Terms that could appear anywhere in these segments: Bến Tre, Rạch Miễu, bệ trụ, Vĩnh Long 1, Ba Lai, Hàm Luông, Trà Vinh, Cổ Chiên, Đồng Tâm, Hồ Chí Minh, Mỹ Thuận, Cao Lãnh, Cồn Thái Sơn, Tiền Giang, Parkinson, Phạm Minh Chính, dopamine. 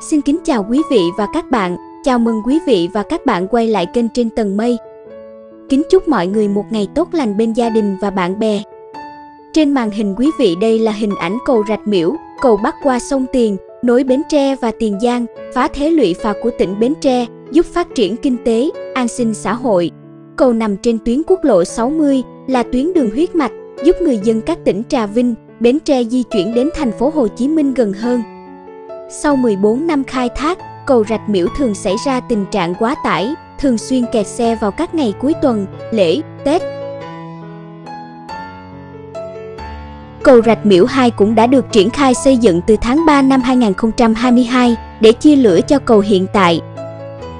Xin kính chào quý vị và các bạn, chào mừng quý vị và các bạn quay lại kênh Trên Tầng Mây. Kính chúc mọi người một ngày tốt lành bên gia đình và bạn bè. Trên màn hình quý vị đây là hình ảnh cầu Rạch Miễu, cầu bắc qua sông Tiền, nối Bến Tre và Tiền Giang, phá thế lụy phạt của tỉnh Bến Tre, giúp phát triển kinh tế, an sinh xã hội. Cầu nằm trên tuyến quốc lộ 60, là tuyến đường huyết mạch, giúp người dân các tỉnh Trà Vinh, Bến Tre di chuyển đến thành phố Hồ Chí Minh gần hơn. Sau 14 năm khai thác, cầu Rạch Miễu thường xảy ra tình trạng quá tải, thường xuyên kẹt xe vào các ngày cuối tuần, lễ, Tết. Cầu Rạch Miễu 2 cũng đã được triển khai xây dựng từ tháng 3 năm 2022 để chia lửa cho cầu hiện tại.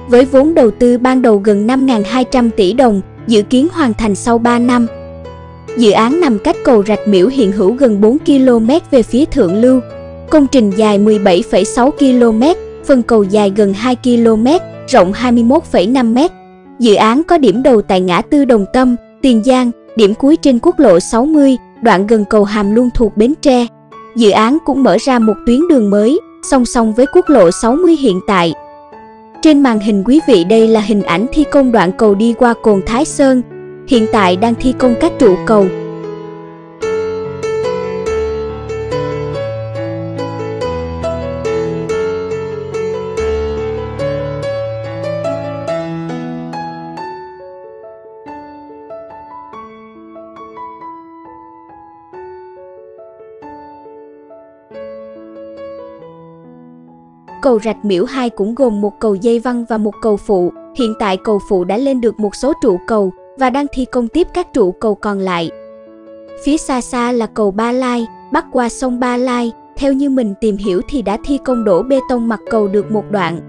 Với vốn đầu tư ban đầu gần 5.200 tỷ đồng, dự kiến hoàn thành sau 3 năm. Dự án nằm cách cầu Rạch Miễu hiện hữu gần 4 km về phía thượng lưu. Công trình dài 17,6 km, phần cầu dài gần 2 km, rộng 21,5 m. Dự án có điểm đầu tại ngã tư Đồng Tâm, Tiền Giang, điểm cuối trên quốc lộ 60, đoạn gần cầu Hàm Luông thuộc Bến Tre. Dự án cũng mở ra một tuyến đường mới, song song với quốc lộ 60 hiện tại. Trên màn hình quý vị đây là hình ảnh thi công đoạn cầu đi qua Cồn Thái Sơn, hiện tại đang thi công các trụ cầu. Cầu Rạch Miễu 2 cũng gồm một cầu dây văng và một cầu phụ. Hiện tại cầu phụ đã lên được một số trụ cầu và đang thi công tiếp các trụ cầu còn lại. Phía xa xa là cầu Ba Lai, bắc qua sông Ba Lai. Theo như mình tìm hiểu thì đã thi công đổ bê tông mặt cầu được một đoạn.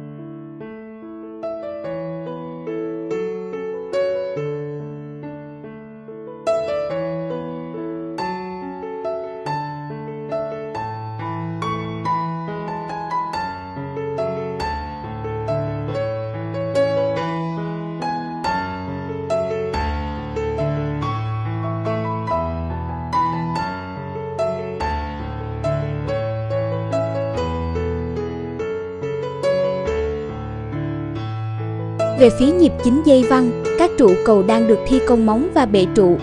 Về phía nhịp chính dây văng, các trụ cầu đang được thi công móng và bệ trụ.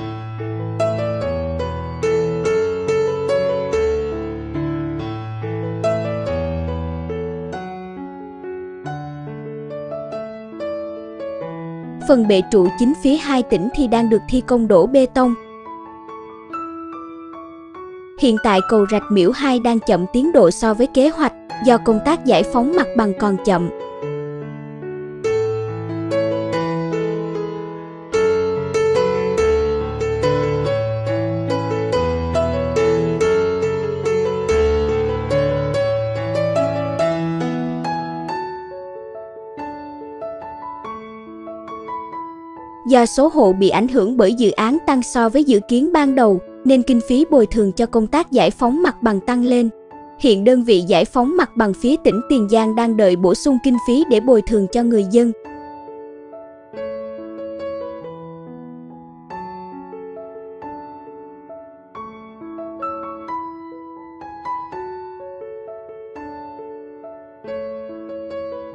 Phần bệ trụ chính phía hai tỉnh thì đang được thi công đổ bê tông. Hiện tại cầu Rạch Miễu 2 đang chậm tiến độ so với kế hoạch do công tác giải phóng mặt bằng còn chậm. Do số hộ bị ảnh hưởng bởi dự án tăng so với dự kiến ban đầu, nên kinh phí bồi thường cho công tác giải phóng mặt bằng tăng lên. Hiện đơn vị giải phóng mặt bằng phía tỉnh Tiền Giang đang đợi bổ sung kinh phí để bồi thường cho người dân.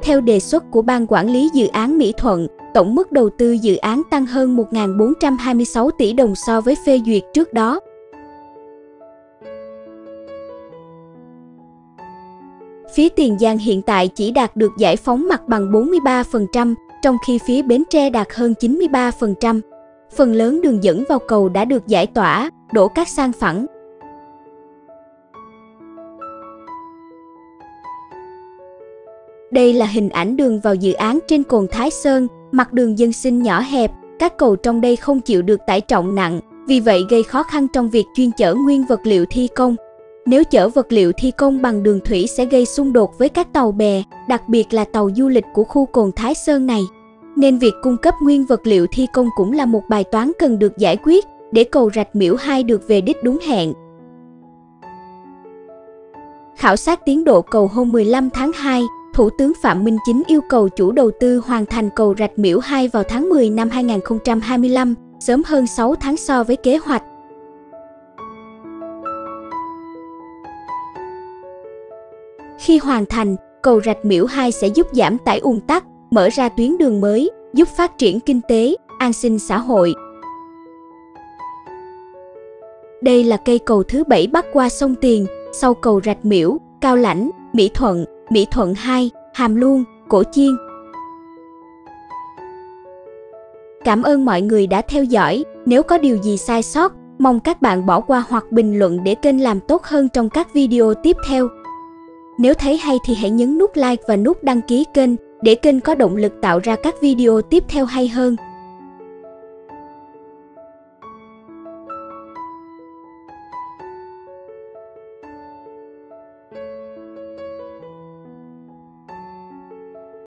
Theo đề xuất của Ban Quản lý Dự án Mỹ Thuận, tổng mức đầu tư dự án tăng hơn 1.426 tỷ đồng so với phê duyệt trước đó. Phía Tiền Giang hiện tại chỉ đạt được giải phóng mặt bằng 43%, trong khi phía Bến Tre đạt hơn 93%. Phần lớn đường dẫn vào cầu đã được giải tỏa, đổ cát san phẳng. Đây là hình ảnh đường vào dự án trên Cồn Thái Sơn, mặt đường dân sinh nhỏ hẹp, các cầu trong đây không chịu được tải trọng nặng, vì vậy gây khó khăn trong việc chuyên chở nguyên vật liệu thi công. Nếu chở vật liệu thi công bằng đường thủy sẽ gây xung đột với các tàu bè, đặc biệt là tàu du lịch của khu Cồn Thái Sơn này. Nên việc cung cấp nguyên vật liệu thi công cũng là một bài toán cần được giải quyết để cầu Rạch Miễu 2 được về đích đúng hẹn. Khảo sát tiến độ cầu hôm 15 tháng 2, Thủ tướng Phạm Minh Chính yêu cầu chủ đầu tư hoàn thành cầu Rạch Miễu 2 vào tháng 10 năm 2025, sớm hơn 6 tháng so với kế hoạch. Khi hoàn thành, cầu Rạch Miễu 2 sẽ giúp giảm tải ùn tắc, mở ra tuyến đường mới, giúp phát triển kinh tế, an sinh xã hội. Đây là cây cầu thứ 7 bắc qua sông Tiền, sau cầu Rạch Miễu, Cao Lãnh, Mỹ Thuận 2, Hàm Luông, Cổ Chiên. Cảm ơn mọi người đã theo dõi, nếu có điều gì sai sót, mong các bạn bỏ qua hoặc bình luận để kênh làm tốt hơn trong các video tiếp theo. Nếu thấy hay thì hãy nhấn nút like và nút đăng ký kênh để kênh có động lực tạo ra các video tiếp theo hay hơn.